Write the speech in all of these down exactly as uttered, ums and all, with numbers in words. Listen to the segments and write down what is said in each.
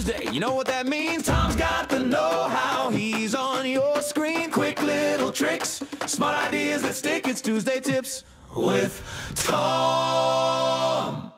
Tuesday. You know what that means? Tom's got the know-how. He's on your screen. Quick little tricks, smart ideas that stick. It's Tuesday Tips with Tom.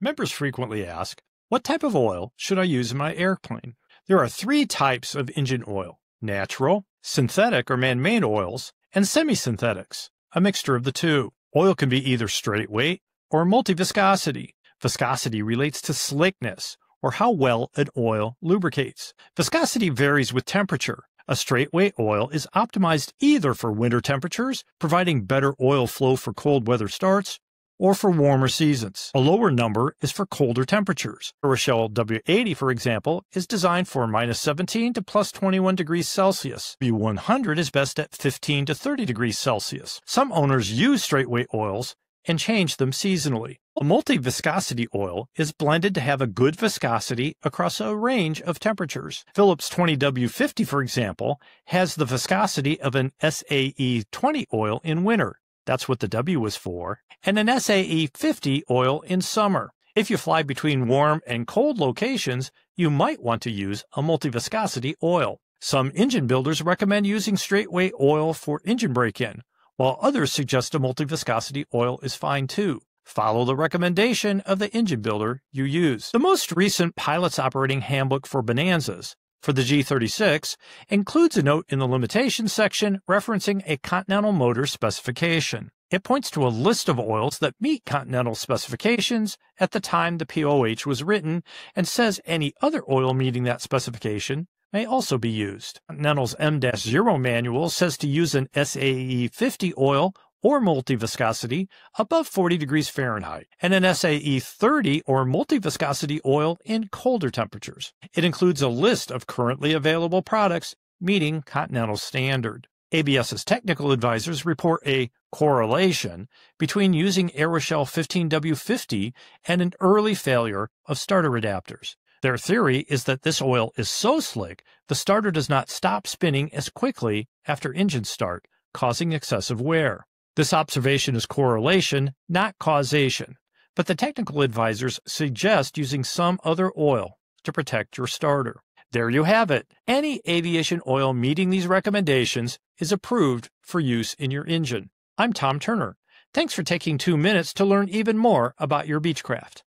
Members frequently ask, what type of oil should I use in my airplane? There are three types of engine oil: natural, synthetic or man-made oils, and semi-synthetics, a mixture of the two. Oil can be either straight weight or multi-viscosity. Viscosity relates to slickness, or how well an oil lubricates. Viscosity varies with temperature. A straight-weight oil is optimized either for winter temperatures, providing better oil flow for cold weather starts, or for warmer seasons. A lower number is for colder temperatures. Aeroshell W eighty, for example, is designed for minus seventeen to plus twenty-one degrees Celsius. W one hundred is best at fifteen to thirty degrees Celsius. Some owners use straight-weight oils and change them seasonally. A multi-viscosity oil is blended to have a good viscosity across a range of temperatures. Phillips twenty W fifty, for example, has the viscosity of an S A E twenty oil in winter. That's what the W was for, and an S A E fifty oil in summer. If you fly between warm and cold locations, you might want to use a multi-viscosity oil. Some engine builders recommend using straight-weight oil for engine break-in, while others suggest a multi-viscosity oil is fine too. Follow the recommendation of the engine builder you use. The most recent Pilot's Operating Handbook for Bonanzas for the G thirty-six includes a note in the limitations section referencing a Continental Motor specification. It points to a list of oils that meet Continental specifications at the time the P O H was written, and says any other oil meeting that specification may also be used. Continental's M zero manual says to use an S A E fifty oil or multi-viscosity above forty degrees Fahrenheit, and an S A E thirty or multi-viscosity oil in colder temperatures. It includes a list of currently available products meeting Continental standard. ABS's technical advisors report a correlation between using Aeroshell fifteen W fifty and an early failure of starter adapters. Their theory is that this oil is so slick, the starter does not stop spinning as quickly after engine start, causing excessive wear. This observation is correlation, not causation, but the technical advisors suggest using some other oil to protect your starter. There you have it. Any aviation oil meeting these recommendations is approved for use in your engine. I'm Tom Turner. Thanks for taking two minutes to learn even more about your Beechcraft.